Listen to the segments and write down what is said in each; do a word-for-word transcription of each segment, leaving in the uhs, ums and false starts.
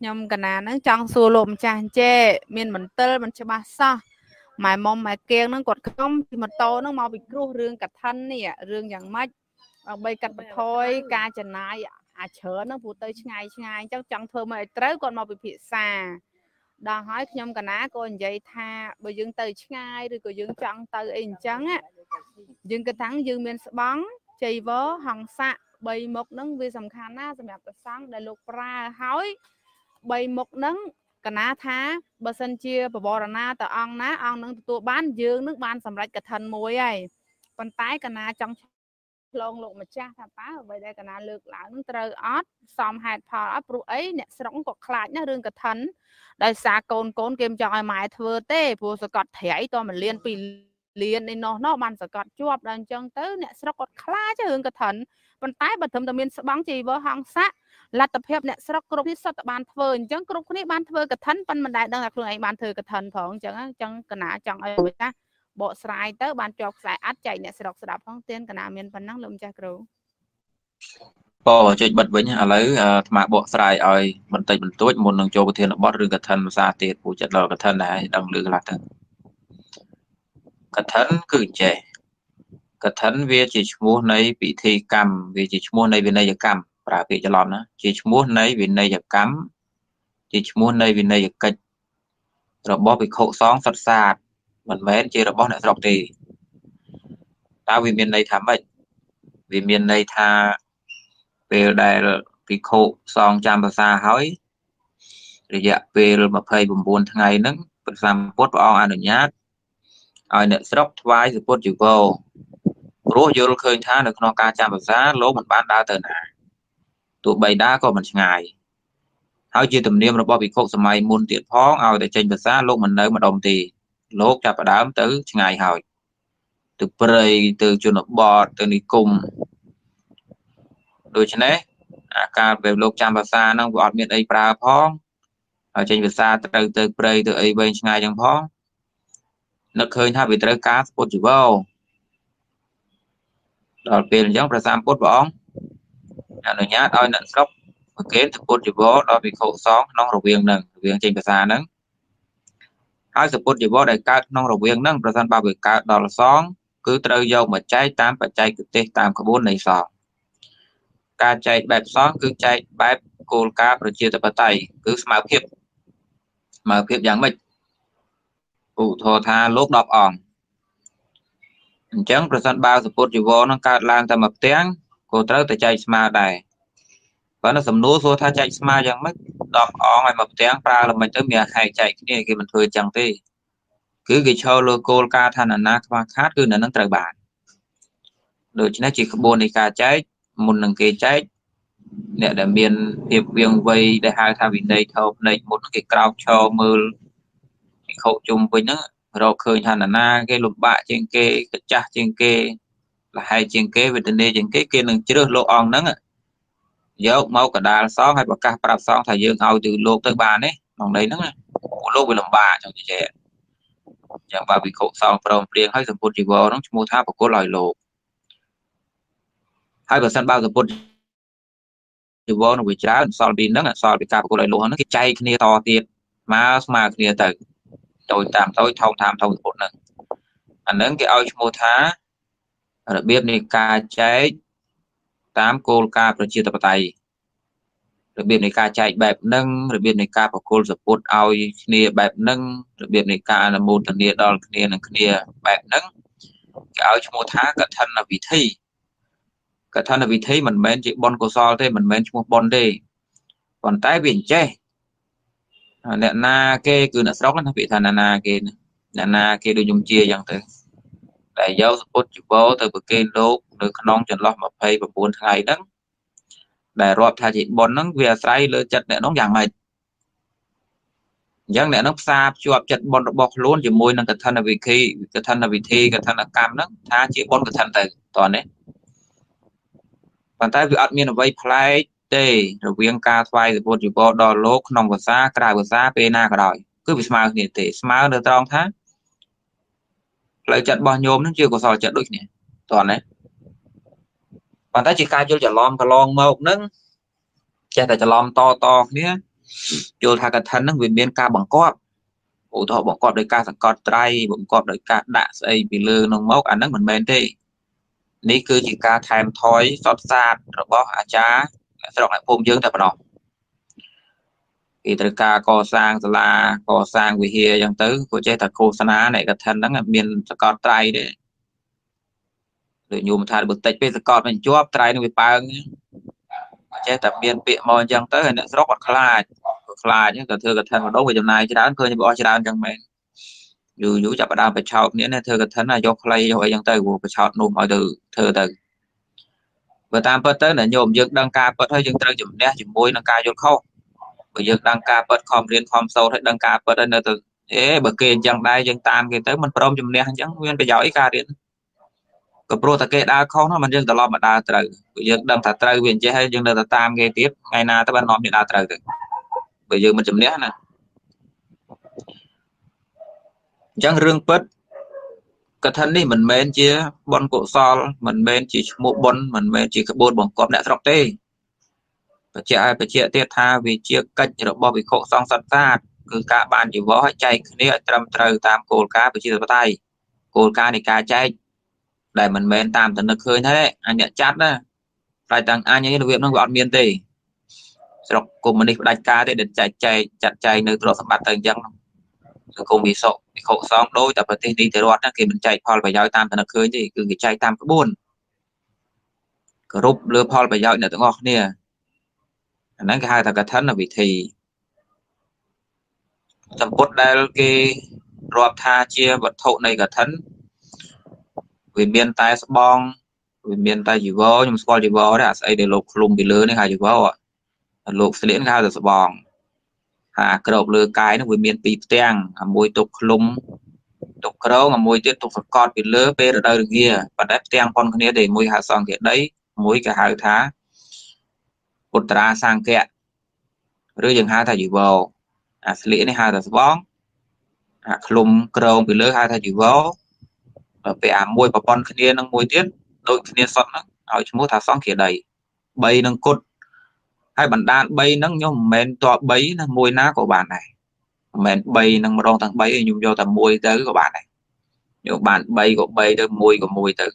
nhom cái nào nó trong xù lồm chàng che miền mình tơ mình cho ba sao mày mong mày kêu nó còn không thì mình to nó mau bị rú rương cật thân nè rương dạng mách bây cật thôi ca chân này à chớ nó phụ tới ngay ngay chắc chẳng thơ mày tới còn mau bị bị xa đòi hỏi nhom cái nào còn vậy tha bây dương tới ngay rồi còn dương chẳng tới in chẳng á dương cái thắng dương miền bóng chì vớ hằng xạ bay một nắng vì sầm khăn á, sầm đẹp sáng đại lục ra hói bay một nắng cả ná thá, bờ sân chia bờ bờ na tờ ong ná ong nắng tụ bán dương nước ban sầm rạch cả thần môi ấy, con tái cả ná trong lồng lụm mà cha thà phá ở đây cả ná lược lá nắng trời ót, sầm hạt phò ấp rụi ấy, nẹt sóng cột khạc nhá rương cả thần, đại xa cồn cồn kem tròi mài thừa té, bùa sờ cọt thẻ to mà liên pì liên nên nó nó ban sờ cọt chuột đàn chân tới nẹt sóng cột khạc nhá rương cả thần. Còn tái bật thầm tầm miền bóng chỉ với hòn sát là tập hiệp nè sau đó đi sau tập bàn thờ chẳng có lúc này bàn thờ cả thân phần mình đại đang là phương anh bàn thờ cả thân phòng chẳng chẳng cái nào chẳng ai người ta bộ sai tới bàn chọc sai át chạy nè sau đó đạp phong tiên cái nào miền phần năng lượng cha cầu bỏ chơi bật với nhà lấy mà bộ sai rồi mình tay mình tối một lần cho cái thiên là bót rừng cả thân xa tiệt của chất lò cả thân này đồng lượng là thân cả thân cử trẻ cẩn thận về chỉ mua này bị thì cầm về chỉ mua này về này giờ cầm và bị cho lòn đó chỉ mua này về này giờ cắm chỉ mua này về này giờ kịch rồi bó bị khổ sóng sạt sạt mình vẽ chỉ rồi bó lại sọc thì tao vì miền này thảm bệnh vì miền này tha về đây rồi bị khổ sóng chạm vào xa hói rồi dạ về rồi mà phơi bùn bùn thằng ngày nắng làm bốt vào ăn được nhát ai nợ sọc vai rồi bốt chịu vô rốt vô khơi tha được non ca chạm vào giá lố mình bán đa từ nà tụ bày đá còn mình ngày háo chia tầm niêm rồi bao bị khô sầm mai muôn tiệt phó ao để trên vật giá lố mình nơi mà đồng thì lố chạm vào đám tới ngày hỏi từ prey từ chuột bọt từ đi cùng đôi chân đấy ca về lố chạm vào xa nó gọi miền ấy pra phó ở trên vật xa từ từ prey từ ấy bên ngày chẳng phó nó khơi tha bị tới cá bột chữ bao đợt về giống là sam cốt bóng, nhà nội nhát oi nặng sốc, kế từ cốt chỉ bó đo bị khẩu sóng nong rổ viền nặng, viền trên bờ xa nắng, hai từ cốt chỉ bó đại ca nong rổ viền nặng, bờ san ba bờ cá đo là sóng, cứ trêu dâu mà cháy tám và cháy cứ tê tám cả bốn này sọ, cá cháy bẹp sóng cứ cháy bẹp cồn cá rồi chia từ bờ tay cứ màu khiếp, màu khiếp dạng mịch, ủ thò tha lốp đọc ỏng. Chẳng phần sân bao support dù vô nó cao lan ta mập tiếng cô trớ ta chạy smart này và nó sầm núi xua tha chạy smart chẳng mất đọc ó ngoài mập tiếng ra là mình tới miệng hay chạy kia kia mình thừa chẳng đi cứ cái cho lô cô ca than là nát và khát cứ là nó trời bản rồi chỉ nói chỉ buồn thì cả cháy một lần kia cháy để để miền hiệp viên vây để hai thằng bên đây thâu này một cái cao cho mưa khẩu chung với nó rồi khơi thành là na cái lục bạ trên kê cái cha trên kê là hai trên kê về đây trên kê kia đừng chứa lô on nắng à dấu máu cả đà sáu hay bạc ca prap sáu thầy dương ao từ lô tới ba đấy bằng đấy nắng lô bị làm bà trong trẻ chẳng vào bị khổ xong rồi riêng hai giờ bốn chỉ vào nó mua tháp của cô lòi lô hai giờ sân bao giờ bốn chỉ vào nó bị chá sau bị nắng à sau bị ca của cô lòi lô nó cái chay kia to tiền mà mà kia tới tôi tạm tôi thông tham thông một lần anh đến cái ao mua thá rồi biết đi ca cháy tám cô ca rồi chia tập tay rồi biết đi ca chạy bẹp nâng rồi biết đi ca của cô rồi bột ao kia bẹp nâng rồi biết đi ca là một tầng nia đó kia là kia bẹp nâng cái ao mua thá cả thân là vị thi cả thân là vị thi mình mến chị bon cô so thế mình mến một bon đi còn tái biển che nè na kê cứ nè sóc nó bị thành nè na kê nè na kê đôi dùng chia dần từ đại giáo support chịu bó từ bậc kê lốp được non chân lót mà pay vào buồn ngày đó đại rọp thay chị bón nắng về say lơ chặt nè nó dạng mày dáng nè nó xa chuột chặt bón bọc luôn chỉ môi năng cẩn thận là vị khi cẩn thận là vị thi cẩn thận là cam đó tha chị bón cẩn thận từ toàn đấy bàn tay việc admin là vay play đây rồi viên ca phai rồi bột có đo lố nòng của xa cài của xa pena cả đời cứ bị smart điện tử smart được trong tháng lại chặt bao nhôm nó chưa có sò chặt đôi nè toàn đấy còn ta chỉ cài cho chặt lom cả lon màu nâng chặt tại chặt lom to to nhé Chô thà cả thân nâng viên biên ca bằng cọp ổ thọ bằng cọp đời ca sẵn cọp trai bằng cọp đời ca đạ xây bì lư nông mốc ảnh nâng mình bên đi. Ní cứ chỉ ca thèm thói xót xa rồi bó hạ chá sẽ đọc lại phôm dưỡng thật đó. Khi trời ca có sang xa la có sang vì hìa dân tứ của chế thật khô xa ná này cả thân nâng viên cọp trai đấy. Rồi nhu mà thà được tích với cọp mình chốp trai nâng viên băng chế tập biên bị mòn chẳng tới hình ảnh rốc bật khá là chứ thưa cả thân đối với dòng này chứ đá cơ như bỏ chứ đá chẳng mẹ dù dù chạp bà đàm bà chọc nghĩa là thưa cả thân là do khlây hồi dân tới của bà chọc nụ mọi từ thưa từ bà tam bớt tới là nhộm dược đăng ca bớt hơi dân tới dùm nét dùm môi đăng ca dốt khâu bởi dược đăng ca bớt khom riêng khom sâu thấy đăng ca bớt đến nơi từ thế bà kênh chẳng đai dân tam kênh tới mình bà đông dùm nét chẳng nguyên bà giỏi ca riêng cặp rô ta kê đa khó nó mình dân ta lo mà đa trời bây giờ đang thả trời viện chế hay dân ta tam ghê tiếp ngày nào ta ban nọ thì đa trời bây giờ mình chấm nét nè chẳng riêng bớt cái thân đi mình men chia bon cổ sol mình men chỉ một bon mình men chỉ cái bột bằng cọp đã sọc tê phải chia phải chia tiết tha vì chia cách rồi bỏ bị khổ xong sạch ra cứ cả bàn chỉ võ chạy nếu trăm trời tam cổ cá phải chia vào tay cổ cá này cá chạy để mình bên tam tấn được khơi thế anh nhận chát đó lại tăng anh những việc nó gọn miên tì rồi cùng mình đi đánh cá để chạy chạy chặt chạy nơi đó sắp bắt tay chẳng rồi cùng bị sọ bị khổ xong đôi tập đi đi tới đoạt đó khi mình chạy Paul phải giáo tam tấn được khơi thì cứ chạy tam cái buồn group lừa Paul phải giáo nữa tụi ngọc nè nãy cái hai thằng cái thân là vị thì tầm cốt đây cái đoạt tha chia vật thụ này cả thân vì miền Tây bong vì miền Tây chỉ vỡ nhưng soi chỉ vỡ đã xây để lục lùng bị lứa nên hai chỉ vỡ ạ lục sẽ đến cao giờ bong à cờ lừa cái nó vì miền tây tang à môi tục lùng tục cờ môi tiếp tục con bị lứa p ở đây kia và đáp tang con kia để môi hạ sòng hiện đấy môi cả hai tháng một ra sang kẹt rồi dừng hai thằng chỉ vỡ à sẽ đến hai giờ bong à lùng cờ bị lứa hai thằng chỉ vỡ về à môi và con kia đang môi tiết đội kia sọt nó ở chúng ta xong kia đầy bay đang cốt hai bản đan bay nâng nhom mền to bấy là môi ná của bạn này mền bay nâng mòn thằng bấy nhung do thằng môi tới của bạn này nếu bạn bay của bay tới môi của môi tới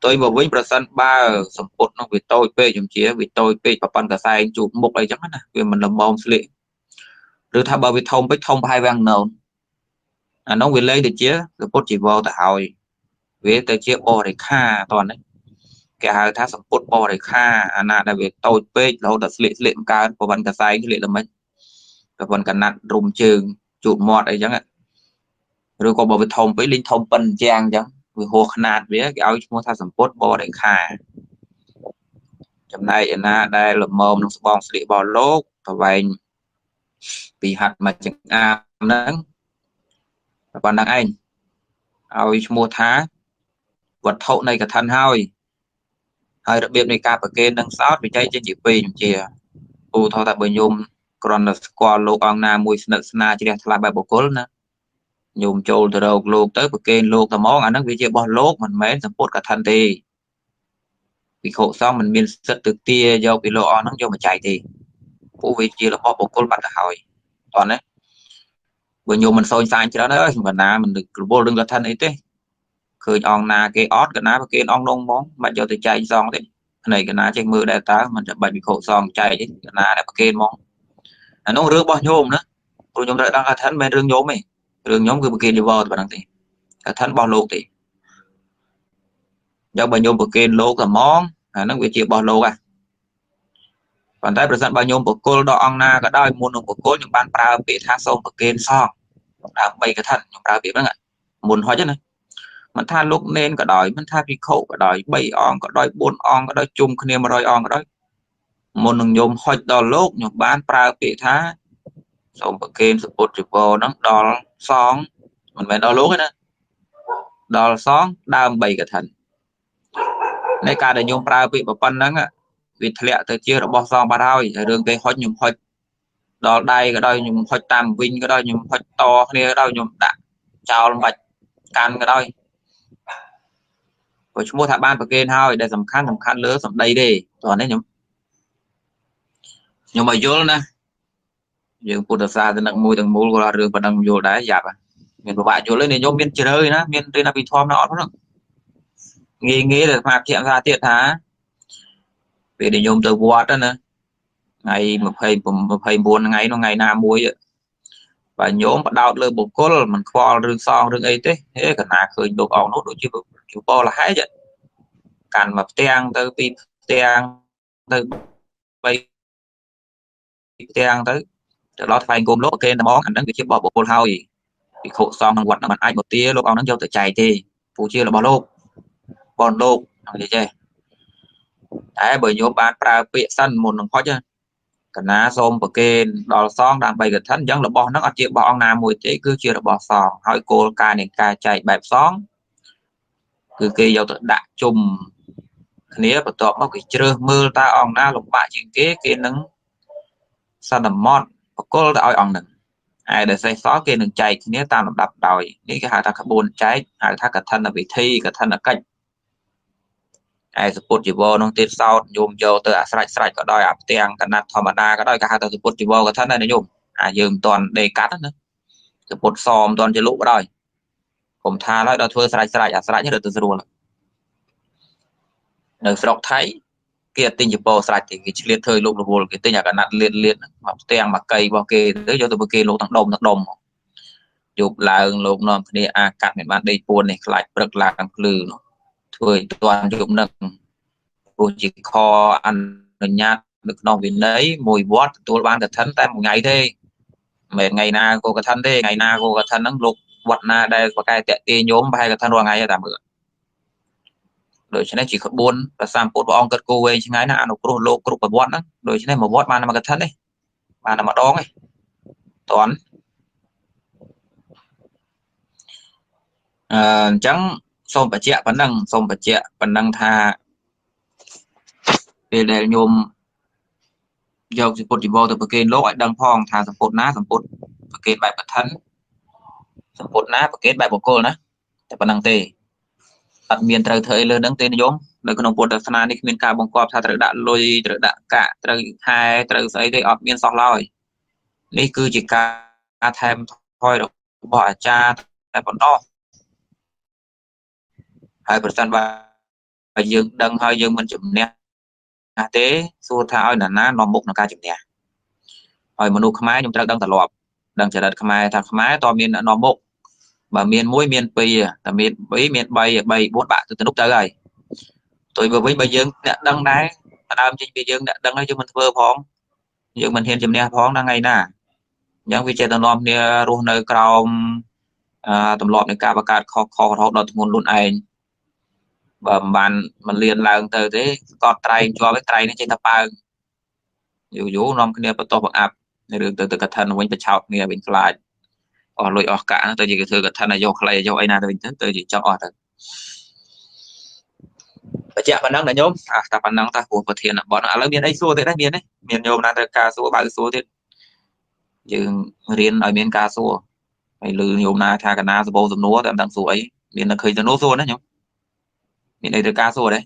tôi vào với person ba sầm cột nó vì tôi p chúng chia vì tôi p và con cả sai chụp một đấy chắc là vì mình làm bom xịn rồi thà bảo vì thông bích thông hai vàng nâu à, nó về lấy được chia rồi bốt chỉ vào tại hỏi về tới chia bò để kha toàn đấy cái hai tháng sắp bốt bò để kha à na đã về tôi pe lâu đã lệ lệ cả của bạn cả sai lệ là mấy cả bạn cả nặn rùm trường chuột mọt ấy chẳng ạ rồi còn bảo về thông với linh thông bần trang chẳng về hồ nạt với cái áo chúng ta sắp bốt bò để kha trong này na đây là mồm nó bong lệ bò lốp và vài bị hạt mà chẳng à nắng còn đang anh ôi mua thá vật thụ này cả thân hơi hơi đặc biệt này cả bởi kênh đang sót vì cháy trên chỉ pin chìa u thọ tại bởi nhôm còn là qua lô con na mùi sân sân chỉ đẹp là bài bộ cố nữa nhôm trâu từ đầu lô tới bởi kênh lô tầm món ăn nước vì chìa bỏ lốt mình mến sắp bốt cả thân thì vì khổ xong mình miên rất từ tia do bị lô on nó cho mà chạy thì vũ vị chia là bỏ bộ cố bắt hỏi toàn đấy vừa nhiều mình soi sai cho nó đấy mình na mình được vô đừng là thân ấy thế khơi on na cái ót cái ná và cái on đông món mà cho tôi chạy giòn thế này cái ná trên mưa đại tá mình sẽ bật bị khổ giòn chạy chứ cái ná là cái món nó rước bao nhiêu nữa rồi nhóm lại đang là thân bên rương nhóm này rương nhóm cứ kia đi vào và đang thì thân bao lô thì do bao nhiêu bực kia lô cả món nó bị chịu bao lô à còn tại present bao nhiêu bực cô đó on na cả đôi muôn đồng bực cô những ban pra bị tha sông bực kia xong đã bay cái thân chúng ta biết đó ạ muốn hóa chất này mình tha lúc nên cả đòi mình tha cái khẩu cả đòi bảy on cả đòi bốn on cả đòi chung cái niềm mà đòi on cả đòi một đường nhôm hóa đòi lúc nhục bán pra bị tha xong bậc kênh sự bột vô nó đòi xong mình phải đòi lúc ấy đó đòi xong đang bảy cái thần này cả đời nhôm pra bị bà phân đó ạ vì thật lẹ tới chia đã bỏ xong bà đòi ở đường cây hóa nhôm hóa đó đây cái đôi nhung hoạch tam vinh cái đôi nhung hoạch to kia đôi nhung đã chào bạch can cái đôi của chúng mua thả ban của kênh thôi để sầm khăn sầm khăn lứa sầm đây đi toàn đấy nhung nhưng mà vô nè dương Phật xa thì nặng mùi thằng mù là được và nặng vô đá dạp à miền của bạn chỗ lên để nhóm miền chơi hơi nó miền đây là bị thom nó đó nghĩ nghĩ là phạt thiện ra thiệt hả về để nhóm từ quạt đó nè ngày một hay một hay buồn ngày nó ngày nào muối và nhóm bắt đầu lên bột cốt là mình kho rương son rương ấy thế thế cả nhà khởi đồ ảo nốt đồ chưa chịu po là hái vậy càn mập teang tới pin teang tới bay teang tới đó phải gồm lỗ kê là món ảnh đến cái chiếc bò bộ hao gì bị khổ xong thằng quật nó bắn ai một tia lúc ông nó vô tự chạy thì phụ chia là bò lô bò lô để chơi đấy bởi nhóm bạn ra bị săn một đồng khó chứ cả ná xôm của kê đò xong đang bày gật thân dân là bò nó ở chiếc bò ông nào mùi thế cứ chia là bò sòn hỏi cô ca này ca chạy bẹp xóm cứ kê vô tự đạ chùm nghĩa và tọa mắc cái chưa mưa ta ông na lục bạ chuyện kế kê nắng săn đầm mọt cô đã ong nè ai để xây xóa kia đừng chạy nếu ta làm đập đòi những cái hạ thác carbon cháy hạ thác cả thân là vị thi cả thân là cách ai support chỉ vô nông tiền sau nhôm vô từ sạch sạch có đòi áp tiền cả nát thò mà đa có đòi cả hạ thác support chỉ vô cả thân này để nhôm à dừng toàn đầy cát nữa support xòm toàn chỉ lũ đòi cùng tha nói đòi thưa sạch sạch à sạch nhất được từ luôn được sọc thấy kia tinh chụp bò sạch thì cái liệt thời lục lục cái tinh nhà cả nát liệt liệt mặc tang mặc cây bao kê tới cho tụi kê lục thằng đồng thằng đồng chụp là lục non thì à cắt miền Bắc đây buồn này lại bực là càng lừ thôi toàn chụp nặng rồi chỉ kho ăn nhạt được non vì lấy mùi bót tôi bán cả thân tại một ngày thế mệt ngày na cô cả thân thế ngày na cô cả thân nắng lục quật na đây có cái tẹt tê nhóm hay cả thân vào ngày là bữa rồi cho nên chỉ có buôn và sam cột bong cật cô ấy chứ ngay nào nó cột lô cột cả bọn đó rồi cho nên một bọn mà nó cật thân đấy mà nó mà đong ấy toán trắng xong bạch chẹt bắn năng xong bạch chẹt bắn năng tha về để nhôm dầu thì cột thì vô từ bậc kê lỗ đằng phong tha sập cột ná sập cột bậc kê bài bật thân sập cột ná bậc kê bài bậc cô nữa để bắn năng tê đặt miền trời thời lên đấng tên nhóm đời con ông buồn đời sana này miền cả bông cọp tha trời đã lôi trời đã cả trời hai trời sấy đây ở miền sọc lòi này cứ chỉ cả thêm thôi được bỏ cha tại bọn đó hai phần trăm ba dương đằng hai dương mình chụp nè à thế xua tha ơi là ná nòm mục nó ca chụp nè rồi manu khmai chúng ta đang tạt lọp đang trở đợt khmai thằng khmai to miền nòm mục và miền mũi miền pì là miền bấy miền bay bay bốn bạn từ từ lúc tới rồi tôi vừa với bây giờ đã đăng đá làm trên bây giờ đã đăng cho mình vừa phong nhưng mình hiện chấm nè phong đang ngày nè những vị trí tầm lòm nè ruộng nơi cầu tầm lòm nè cả và cả kho kho họ đợt nguồn luôn anh và bạn mình liền là từ thế con trai cho cái trai nó trên tập ba dù dù nòm cái nè bắt to bằng áp đường từ từ cả thân quanh phải chào nghe bên lại ở lối ở cả tôi chỉ cái thứ cái thân này vô lại vô ai nào tôi bình tôi chỉ cho ở thôi. Bây giờ bạn đang là nhóm à ta bạn đang ta của vật thiền bọn nó lấy miền ấy xua thế đấy miền đấy miền nhôm là ca xua bạn xua thế. Nhưng riêng ở miền ca xua hay lư nhôm na tha cả na bầu dầm núa tạm đang xua ấy miền là khơi dầm núa xua đấy nhôm miền này từ ca xua đấy.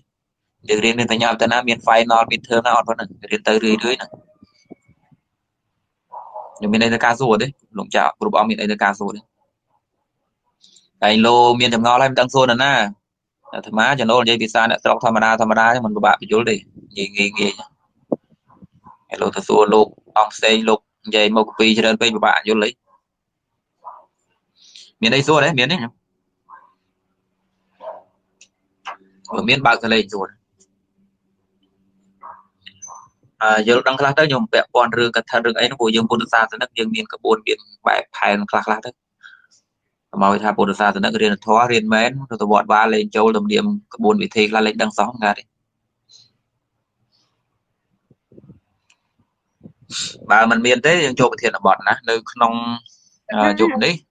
Nhưng riêng miền tây nhau tây nam miền phai non miền thơm nó còn nữa riêng tới rưỡi rưỡi nữa. Nhưng miền đây là ca rồi đấy, lũng chảo, group ông miền đây là ca rồi đấy. Cái lô miền thầm ngao lại đang xôn nữa na, thầm má cho nó dây bị san đã trọc tham gia tham gia mình bạn bị chối đi, nghỉ nghỉ nghỉ. Cái lô thầm xôn lục, ông xây lục, dây mộc pi cho nên pi bạn chối lấy. Miền đây xôn đấy, miền đấy. Ở miền bạn sẽ lên rồi. Giờ lúc đang khá tới nhung bẹp con rừng cật thân rừng ấy nó của dương bồ đề sa từ nước dương miền các bồn biển bãi phai nó khá khá tới màu thà bồ đề sa từ nước riêng thó riêng mến rồi tụi bọn ba lên châu đồng điểm các bồn bị thi là lên đang sóng ra đấy bà mình miền thế dương châu bị thiệt là bọn nè nơi nông chụp đấy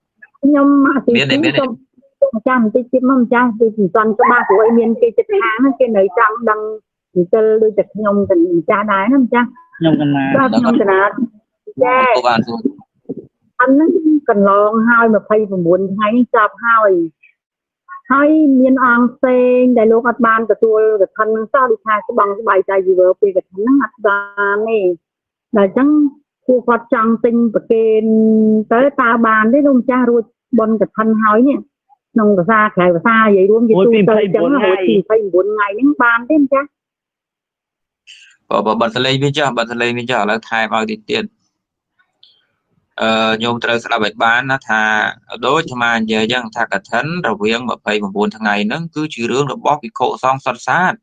miền này miền này trang cái chiếc mâm trang thì chỉ toàn cho ba của ấy miền cái chật háng cái nơi trang đang thì tôi đưa chặt nhông tình cha đái lắm cha nhông cần là nhông cần là cha anh nó cần lo hai mà phay mà muốn hai chạp hai hai miền An Sen đại lục Atman cả tôi cả thân sao đi xa cái bằng cái bài trai gì vừa về cả thân Atman này là chẳng Cô có trong tình và kênh tới ta bàn đấy không cha rồi bọn cái thân hói nhỉ. Nông có xa khải và xa vậy luôn chứ tôi tới chẳng là hồi tìm thấy bốn ngày đến bàn đến chắc. Bọn thân lên với chả, bọn thân lên với chả là thay vào tiền tiền. Nhôm trời sẽ là bệnh bán nó thà đối cho mà giờ dân thà cả thân rồi viên mà phải bốn tháng ngày nó cứ chữ rương được bóp cái cổ xong sọt sát.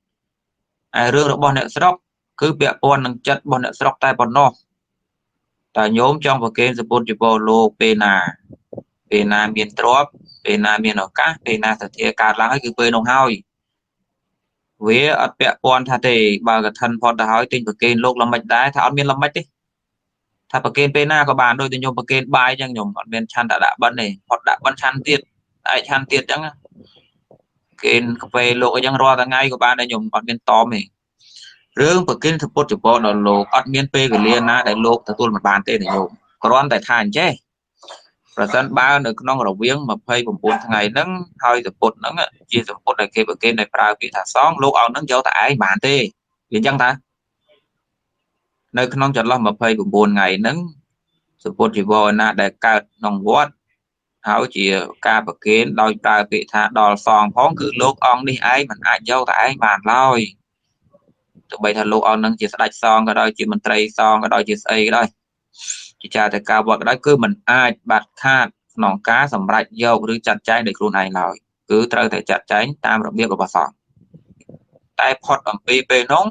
Ai rương được bọn nợ sọc cứ bịa con nâng chất bọn nợ sọc tay bọn nó. Ta nhóm trong một kênh support cho lô pena pena miền trọp pena miền ở cá pena thật thiệt cả lái cứ bơi nông hoi với ở bẹ con thà thì bà cái thân phật đã hỏi trên một kênh lô làm mạch đá thà ở miền làm mạch đi thà một kênh pena có bàn đôi thì nhóm một kênh bài chẳng nhóm ở miền chăn đã đã bận này phật đã bận chăn tiệt đại chăn tiệt chẳng kênh về lô cái chẳng ro ta ngay của bạn này nhóm ở miền to mình rương bậc kinh thập bổn chư bổn ở lục ở miền Tây về liền na đại lục từ tuôn một bàn tê này nhộm còn tại thàn chứ, rồi dân ba được non ở viếng mà phơi bổn bổn ngày nắng hơi thập bổn nắng chia thập bổn này kia bậc kinh này phải bị thả sóng lục ở nắng gió tại bàn tê liền chăng ta, nơi non chợt lo mà phơi bổn bổn ngày nắng thập bổn chư bổn na đại ca non vót, háo chỉ ca bậc kinh đòi ta bị thả đòi sòng phóng cử lục on đi ai mình ai gió tại bàn lôi. Tụi bây thằng lô ông nâng chỉ sạch xong cái đó chỉ mình tray xong cái đó chỉ xây cái đó chỉ trả thì cao bọn cái đó cứ mình ai bạt khát nòng cá sầm rạch dâu cứ chặt cháy để luôn này rồi cứ trơ thể chặt cháy tam đặc biệt của bà sọ tai phật bằng pê pê nóng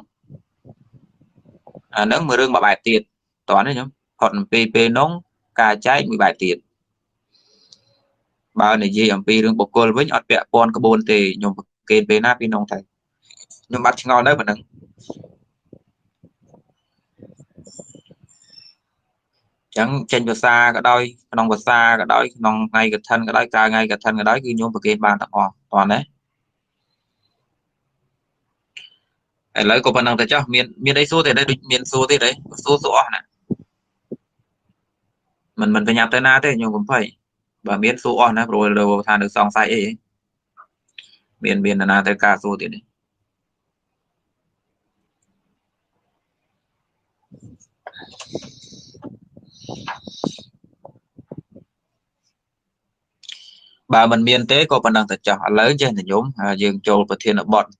à, nâng mười rương bà bài tiền toán đấy nhá phật pê pê nóng cà cháy mười bài tiền bao này gì bằng pê rương bọc cồn với nhọt bẹ con cái bồn thì nhung kê pê na pê nông thầy nhung bắt ngon đấy mà nâng chẳng trên bờ xa cả đôi non bờ xa cả đôi non ngay cả thân cả đôi cả ngay cả thân cả đôi cứ nhôm vào kia bàn toàn toàn đấy lấy của bạn năng thấy chưa miền miền đây số thì đây miền số thì đấy số số này mình mình phải nhập tới na thế nhưng cũng phải và miền số này rồi đầu thà được xong sai ấy miền miền là na tới cả số thì đấy bà mình miền tế có phần năng thật chặt lớn trên thì nhóm dừng trộn và thiên ở bọn